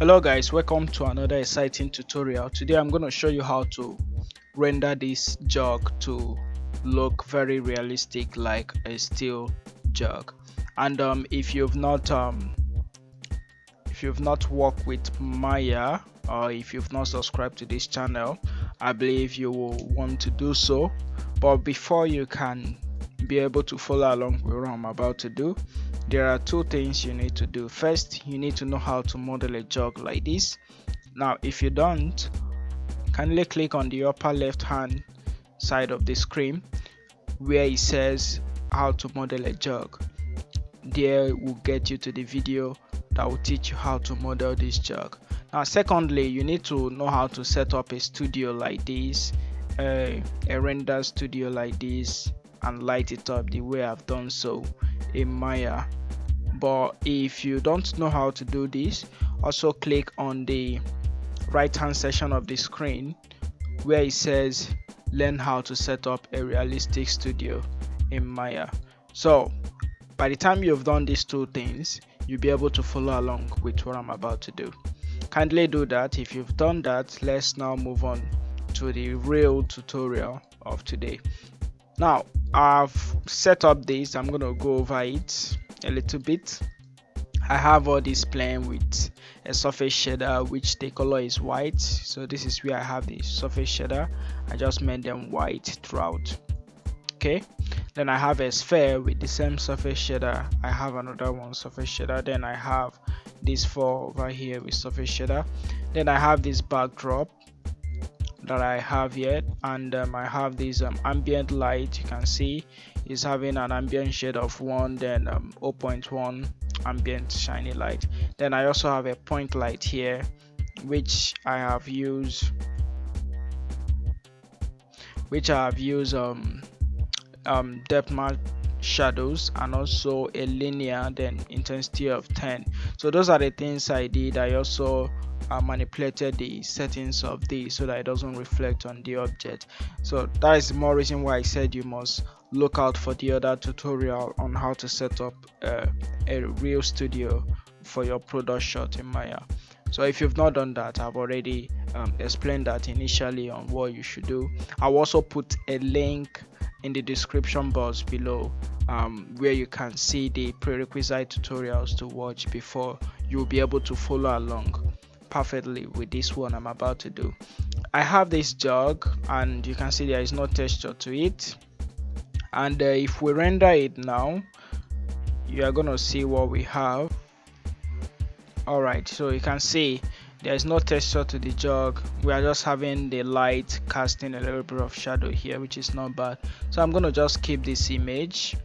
Hello guys, welcome to another exciting tutorial. Today I'm going to show you how to render this jug to look very realistic, like a steel jug. And if you've not worked with Maya, or if you've not subscribed to this channel, I believe you will want to do so. But before you can be able to follow along with what I'm about to do, there are two things you need to do. First, you need to know how to model a jug like this. Now, if you don't, kindly click on the upper left hand side of the screen where it says how to model a jug. There will get you to the video that will teach you how to model this jug. Now, secondly, you need to know how to set up a studio like this, a render studio like this, and light it up the way I've done so in Maya. But if you don't know how to do this, also click on the right hand section of the screen where it says learn how to set up a realistic studio in Maya. So by the time you've done these two things, you'll be able to follow along with what I'm about to do. Kindly do that. If you've done that, let's now move on to the real tutorial of today. Now I've set up this, I'm gonna go over it a little bit. I have all this playing with a surface shader, which the color is white. So this is where I have the surface shader. I just made them white throughout. Okay, then I have a sphere with the same surface shader. I have another one, surface shader. Then I have this 4 over here with surface shader. Then I have this backdrop that I have yet, and I have this ambient light. You can see is having an ambient shade of 1, then 0.1 ambient shiny light. Then I also have a point light here, which I have used depth map shadows, and also a linear, then intensity of 10. So those are the things I did. I also manipulated the settings of this so that it doesn't reflect on the object. So that is more reason why I said you must look out for the other tutorial on how to set up a real studio for your product shot in Maya. So if you've not done that, I've already explained that initially on what you should do. I'll also put a link in the description box below where you can see the prerequisite tutorials to watch before you'll be able to follow along perfectly with this one I'm about to do. I have this jug, and you can see there is no texture to it. And if we render it now, you are gonna see what we have. All right, so you can see there is no texture to the jug. We are just having the light casting a little bit of shadow here, which is not bad. So I'm gonna just keep this image.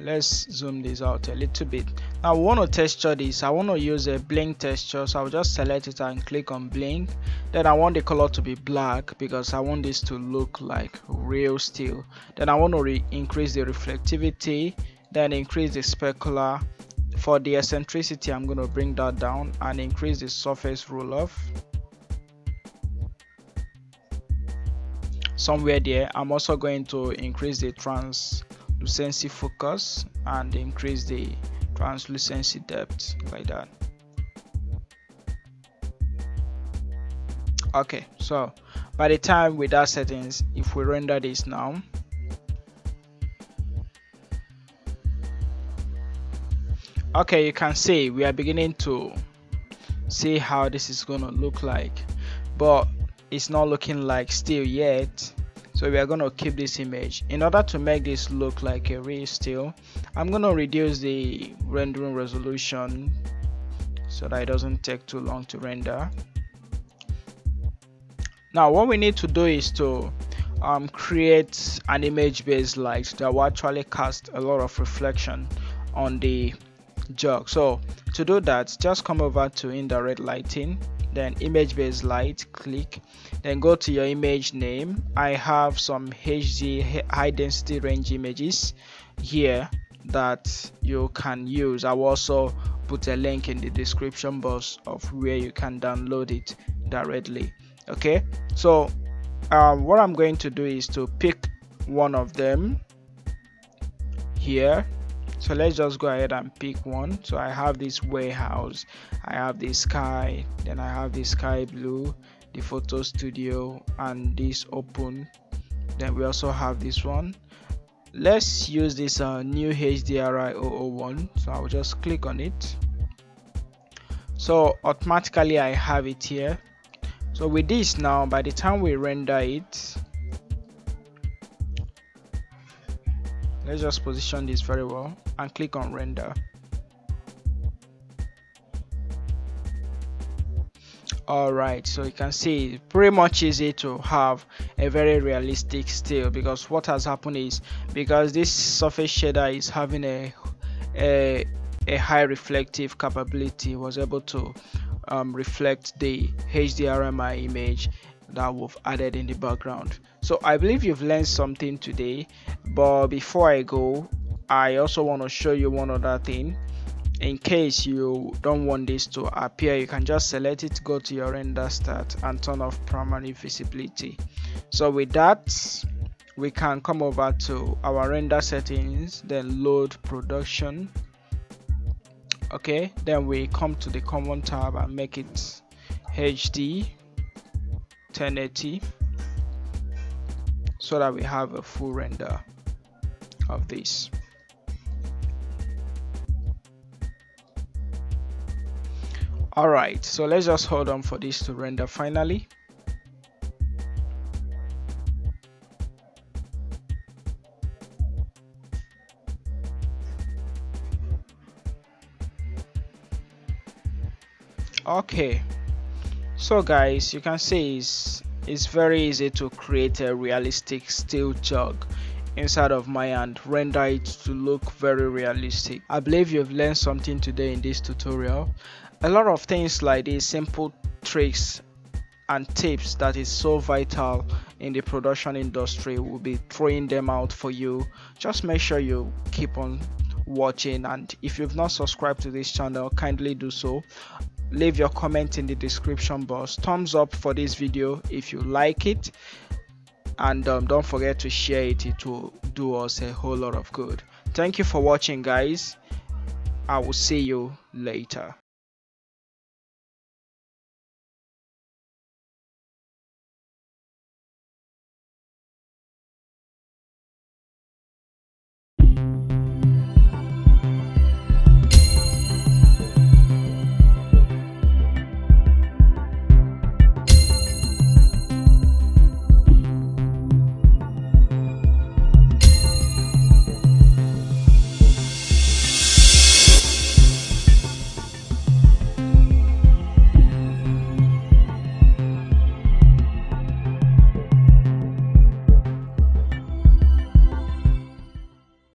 Let's zoom this out a little bit. Now we want to texture this. I want to use a blink texture, so I'll just select it and click on blink. Then I want the color to be black because I want this to look like real steel. Then I want to increase the reflectivity, then increase the specular. For the eccentricity, I'm going to bring that down and increase the surface roll off somewhere there. I'm also going to increase the translucency focus and increase the translucency depth, like that. Okay, so by the time with that settings, if we render this now, okay, you can see we are beginning to see how this is gonna look like, but it's not looking like steel yet. So we are going to keep this image. In order to make this look like a real steel, I'm going to reduce the rendering resolution so that it doesn't take too long to render. Now what we need to do is to create an image based light that will actually cast a lot of reflection on the jug. So to do that, just come over to indirect lighting, then image based light, click, then go to your image name. I have some HD high density range images here that you can use. I will also put a link in the description box of where you can download it directly. Okay, so what I'm going to do is to pick one of them here. So let's just go ahead and pick one. So I have this warehouse, I have this sky, then I have the sky blue, the photo studio, and this open. Then we also have this one. Let's use this new HDRI 001. So I'll just click on it. So automatically I have it here. So with this now, by the time we render it, let's just position this very well and click on render. Alright, so you can see it pretty much easy to have a very realistic still, because what has happened is because this surface shader is having a high reflective capability, was able to reflect the HDRI image that we've added in the background. So I believe you've learned something today, but before I go, I also want to show you one other thing. In case you don't want this to appear, you can just select it, go to your render start, and turn off primary visibility. So with that, we can come over to our render settings, then load production. Okay, then we come to the common tab and make it HD 1080 so that we have a full render of this. Alright, so let's just hold on for this to render finally. Okay, so guys, you can see it's very easy to create a realistic still jog inside of Maya and render it to look very realistic. I believe you've learned something today in this tutorial. A lot of things like these, simple tricks and tips that is so vital in the production industry, will be throwing them out for you. Just make sure you keep on watching, and if you've not subscribed to this channel, kindly do so. Leave your comment in the description box. Thumbs up for this video if you like it, and don't forget to share it. It will do us a whole lot of good. Thank you for watching, guys. I will see you later.